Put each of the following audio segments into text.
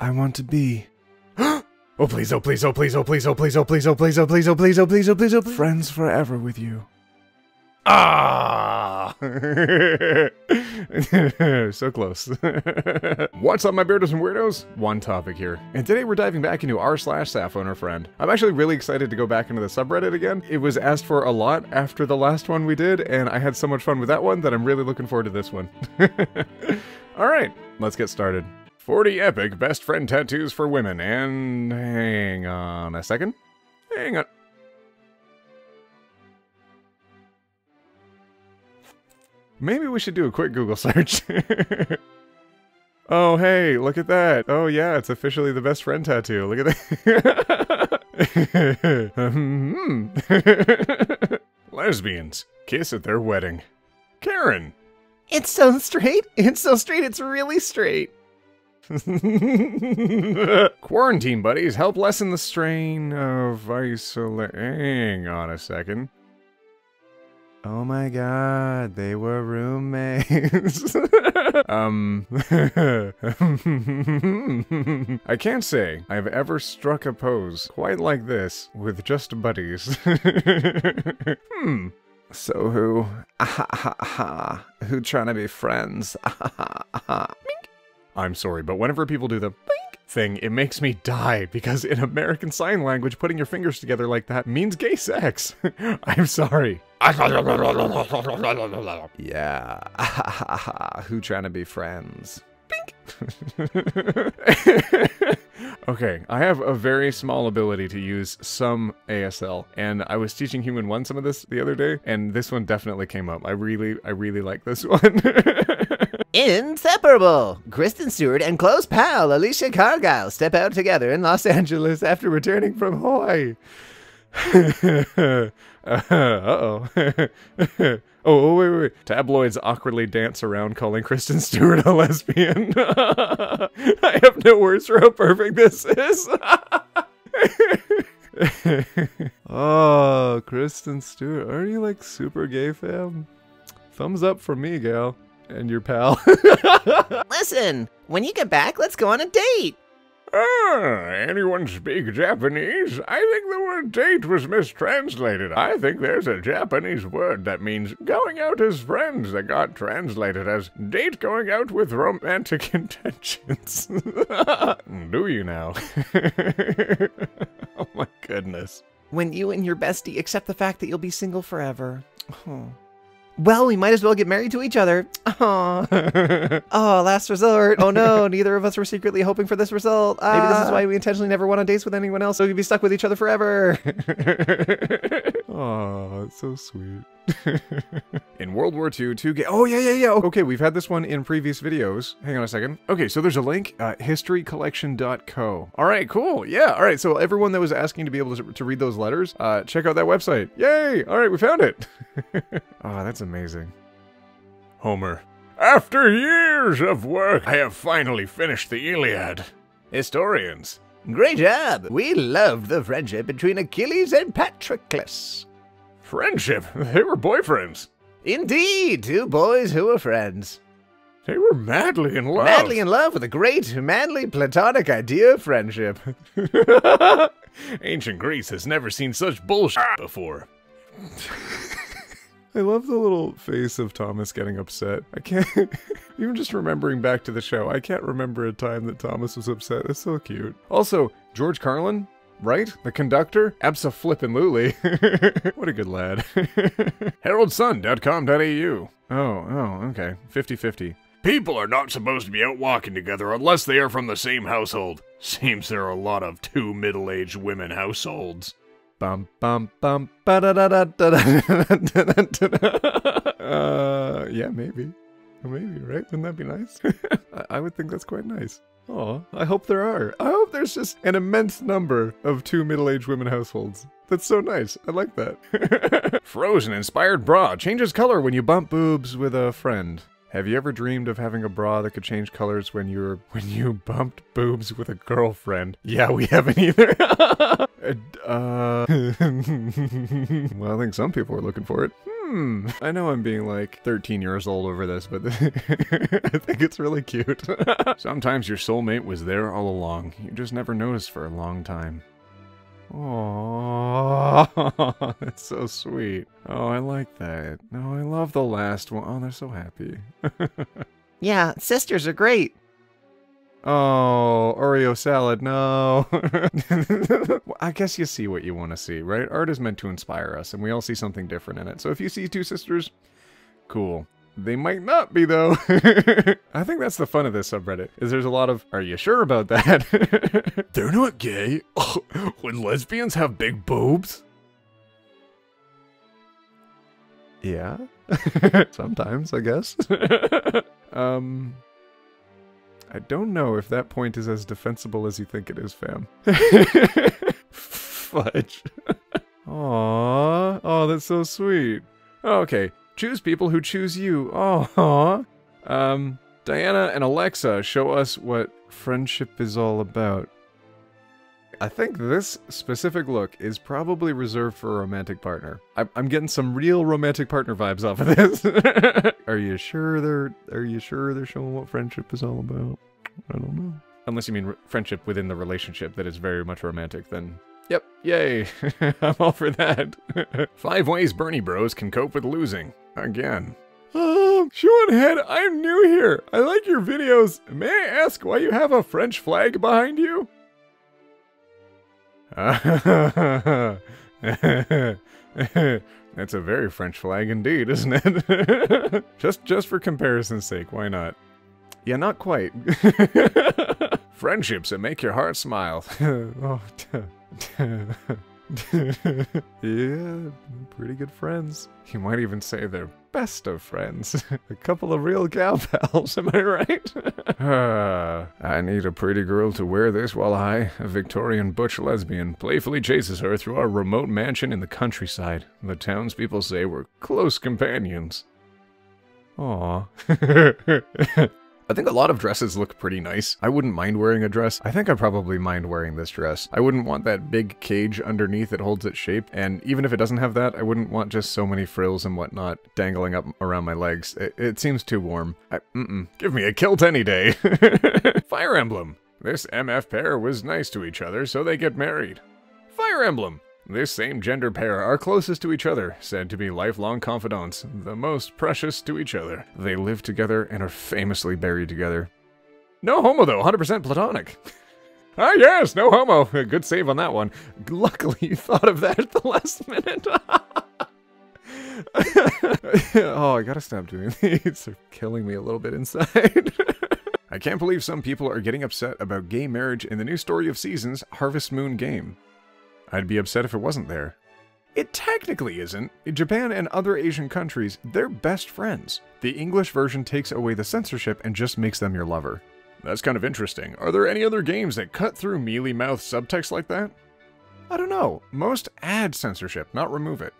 I want to be. Oh please, oh please, oh please, oh please, oh please, oh please, oh please, oh please, oh please, oh please, oh please, oh please. Friends forever with you. Ah! So close. What's up, my Beardos and Weirdos? One Topic here. And today we're diving back into r/SapphoAndHerFriend. I'm actually really excited to go back into the subreddit again. It was asked for a lot after the last one we did, and I had so much fun with that one that I'm really looking forward to this one. Alright, let's get started. 40 epic best friend tattoos for women, and... hang on a second. Hang on. Maybe we should do a quick Google search. Oh, hey, look at that. Oh, yeah, it's officially the best friend tattoo. Look at that. Lesbians. Kiss at their wedding. Karen. It's so straight. It's so straight. It's really straight. Quarantine buddies help lessen the strain of isolation. Hang on a second. Oh my god, they were roommates. I can't say I've ever struck a pose quite like this with just buddies. So who? Who trying to be friends? I'm sorry, but whenever people do the thing, it makes me die, because in American Sign Language, putting your fingers together like that means gay sex. I'm sorry. Yeah. Who trying to be friends? Okay, I have a very small ability to use some ASL, and I was teaching Human 1 some of this the other day, and this one definitely came up. I really like this one. Inseparable! Kristen Stewart and close pal Alicia Cargile step out together in Los Angeles after returning from Hawaii. Uh-oh. Oh, wait. Tabloids awkwardly dance around calling Kristen Stewart a lesbian. I have no words for how perfect this is. Oh, Kristen Stewart. Are you like super gay, fam? Thumbs up for me, gal. And your pal. Listen, when you get back, let's go on a date. Anyone speak Japanese? I think the word date was mistranslated. I think there's a Japanese word that means going out as friends that got translated as date going out with romantic intentions. Do you now? Oh my goodness. When you and your bestie accept the fact that you'll be single forever. Oh. Well, we might as well get married to each other. Aww. Oh, last resort. Oh no, neither of us were secretly hoping for this result. Maybe this is why we intentionally never went on dates with anyone else, so we'd be stuck with each other forever. Aww, it's so sweet. In World War II, two gay... Oh, yeah. Okay, we've had this one in previous videos. Hang on a second. Okay, so there's a link, historycollection.co. All right, cool. Yeah, all right. So everyone that was asking to be able to read those letters, check out that website. Yay! All right, we found it. Oh, that's amazing. Homer. After years of work, I have finally finished the Iliad. Historians. Great job. We loved the friendship between Achilles and Patroclus. Friendship? They were boyfriends. Indeed, two boys who were friends. They were madly in love. Madly in love with a great, manly, platonic idea of friendship. Ancient Greece has never seen such bullshit before. I love the little face of Thomas getting upset. I can't... Even just remembering back to the show, I can't remember a time that Thomas was upset. It's so cute. Also, George Carlin... Right? The conductor? Abso-flippin-lutely. What a good lad. Heraldsun.com.au. Oh, okay. 50-50. People are not supposed to be out walking together unless they are from the same household. Seems there are a lot of two middle-aged women households. Bum bum bum ba da da da da da. Yeah, maybe. Maybe, right? Wouldn't that be nice? I would think that's quite nice. Aw, I hope there are. I hope there's just an immense number of two middle-aged women households. That's so nice. I like that. Frozen-inspired bra changes color when you bump boobs with a friend. Have you ever dreamed of having a bra that could change colors when you bumped boobs with a girlfriend? Yeah, we haven't either. Well, I think some people are looking for it. I know I'm being like 13 years old over this, but I think it's really cute. Sometimes your soulmate was there all along. You just never noticed for a long time. Oh, that's so sweet. Oh, I like that. No, I love the last one. Oh, they're so happy. Yeah, sisters are great. Oh, Oreo salad, no. Well, I guess you see what you want to see, right? Art is meant to inspire us, and we all see something different in it. So if you see two sisters, cool. They might not be, though. I think that's the fun of this subreddit, is there's a lot of, are you sure about that? They're not gay. Oh, when lesbians have big boobs. Yeah. Sometimes, I guess. I don't know if that point is as defensible as you think it is, fam. Fudge. Aww. Oh, that's so sweet. Oh, okay. Choose people who choose you. Aww. Diana and Alexa show us what friendship is all about. I think this specific look is probably reserved for a romantic partner. I'm getting some real romantic partner vibes off of this. Are you sure they're showing what friendship is all about? I don't know. Unless you mean friendship within the relationship that is very much romantic, then yep, yay. I'm all for that. 5 ways Bernie Bros can cope with losing. Again. Sean Head, I'm new here. I like your videos. May I ask why you have a French flag behind you? That's a very French flag indeed, isn't it? just for comparison's sake, why not? Yeah, not quite. Friendships that make your heart smile. Oh, yeah, pretty good friends. You might even say they're best of friends. A couple of real gal pals, am I right? I need a pretty girl to wear this while I, a Victorian butch lesbian, playfully chases her through our remote mansion in the countryside. The townspeople say we're close companions. Aww. I think a lot of dresses look pretty nice. I wouldn't mind wearing a dress. I think I probably mind wearing this dress. I wouldn't want that big cage underneath that holds its shape, and even if it doesn't have that, I wouldn't want just so many frills and whatnot dangling up around my legs. It seems too warm. Give me a kilt any day. Fire Emblem. This MF pair was nice to each other, so they get married. Fire Emblem. This same gender pair are closest to each other, said to be lifelong confidants, the most precious to each other. They live together and are famously buried together. No homo though, 100% platonic. Ah yes, no homo. Good save on that one. Luckily you thought of that at the last minute. Oh, I gotta stop doing these. They're killing me a little bit inside. I can't believe some people are getting upset about gay marriage in the new Story of Seasons Harvest Moon game. I'd be upset if it wasn't there. It technically isn't. In Japan and other Asian countries, they're best friends. The English version takes away the censorship and just makes them your lover. That's kind of interesting. Are there any other games that cut through mealy-mouthed subtext like that? I don't know. Most add censorship, not remove it.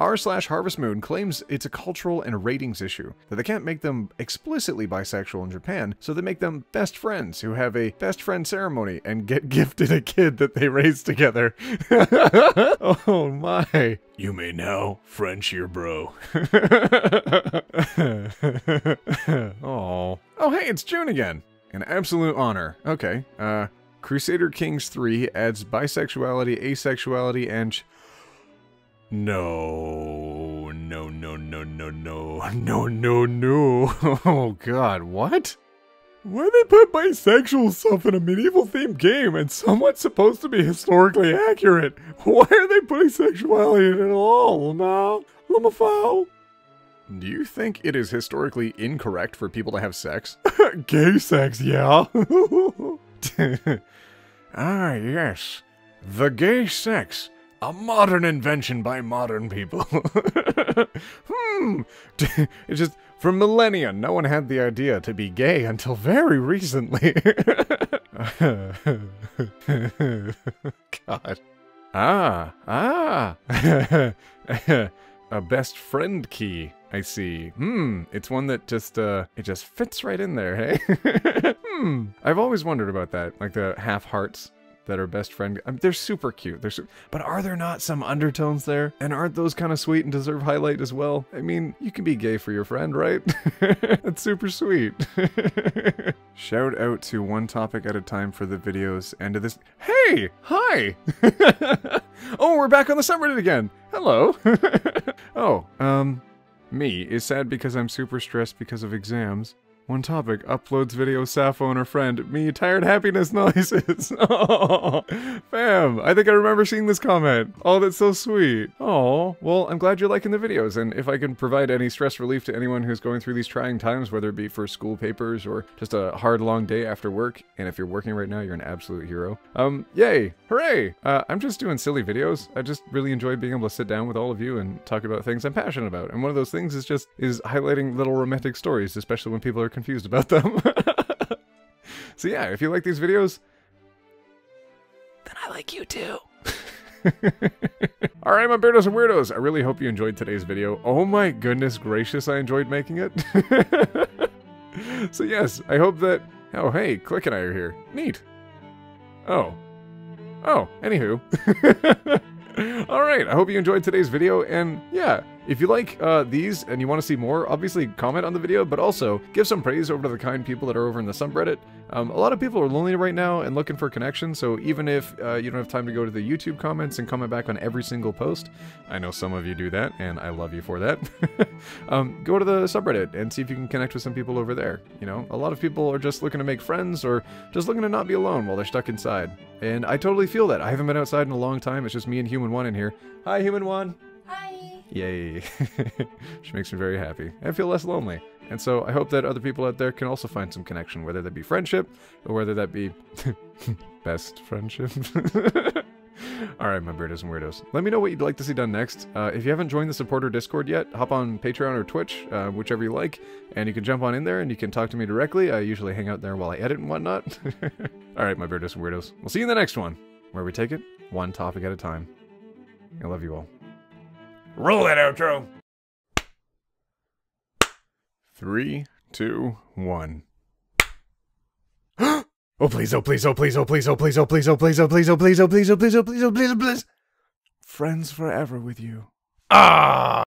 r/HarvestMoon claims it's a cultural and ratings issue, that they can't make them explicitly bisexual in Japan, so they make them best friends who have a best friend ceremony and get gifted a kid that they raised together. Oh my. You may now French your bro. Oh. Oh hey, it's June again. An absolute honor. Okay. Crusader Kings 3 adds bisexuality, asexuality, and No. Oh god, what? Why they put bisexual stuff in a medieval themed game and somewhat supposed to be historically accurate? Why are they putting sexuality in it at all? No, LMFAO. Do you think it is historically incorrect for people to have sex? Gay sex, yeah. Ah, yes. The gay sex. A modern invention by modern people. It's just, for millennia, no one had the idea to be gay until very recently. God. A best friend key, I see. It's one that just, it just fits right in there, hey? I've always wondered about that, like the half hearts. that are best friend. I mean, they're super cute. They're but are there not some undertones there? And aren't those kind of sweet and deserve highlight as well? I mean, you can be gay for your friend, right? That's super sweet. Shout out to One Topic at a Time for the videos and to this. Hey, hi. Oh, we're back on the subreddit again. Hello. Oh, me is sad because I'm super stressed because of exams. One Topic uploads video Sappho and her friend. Me tired happiness noises. Oh, fam, I think I remember seeing this comment. Oh, that's so sweet. Oh, well, I'm glad you're liking the videos. And if I can provide any stress relief to anyone who's going through these trying times, whether it be for school papers or just a hard long day after work, and if you're working right now, you're an absolute hero. Yay, hooray. I'm just doing silly videos. I just really enjoy being able to sit down with all of you and talk about things I'm passionate about. And one of those things is just highlighting little romantic stories, especially when people are confused about them. So yeah, if you like these videos, then I like you too. Alright, my Beardos and Weirdos, I really hope you enjoyed today's video. Oh my goodness gracious, I enjoyed making it. So yes, I hope that... Oh hey, Click and I are here. Neat. Oh. Oh, anywho. Alright, I hope you enjoyed today's video, and yeah, if you like these and you want to see more, obviously comment on the video, but also give some praise over to the kind people that are over in the subreddit. A lot of people are lonely right now and looking for connection, so even if you don't have time to go to the YouTube comments and comment back on every single post, I know some of you do that, and I love you for that. Go to the subreddit and see if you can connect with some people over there. You know, a lot of people are just looking to make friends or just looking to not be alone while they're stuck inside. And I totally feel that. I haven't been outside in a long time. It's just me and Human One in here. Hi, Human One. Yay. She makes me very happy. I feel less lonely. And so I hope that other people out there can also find some connection, whether that be friendship or whether that be best friendship. Alright, my Beardos and Weirdos. Let me know what you'd like to see done next. If you haven't joined the supporter Discord yet, hop on Patreon or Twitch, whichever you like, and you can jump on in there and you can talk to me directly. I usually hang out there while I edit and whatnot. Alright, my Beardos and Weirdos. We'll see you in the next one, where we take it one topic at a time. I love you all. Roll that outro. 3, 2, 1. Oh please, oh please, oh please, oh please, oh please, oh please, oh please, oh please, oh please, oh please, oh please, oh please, oh please, oh please. Friends forever with you. Ah.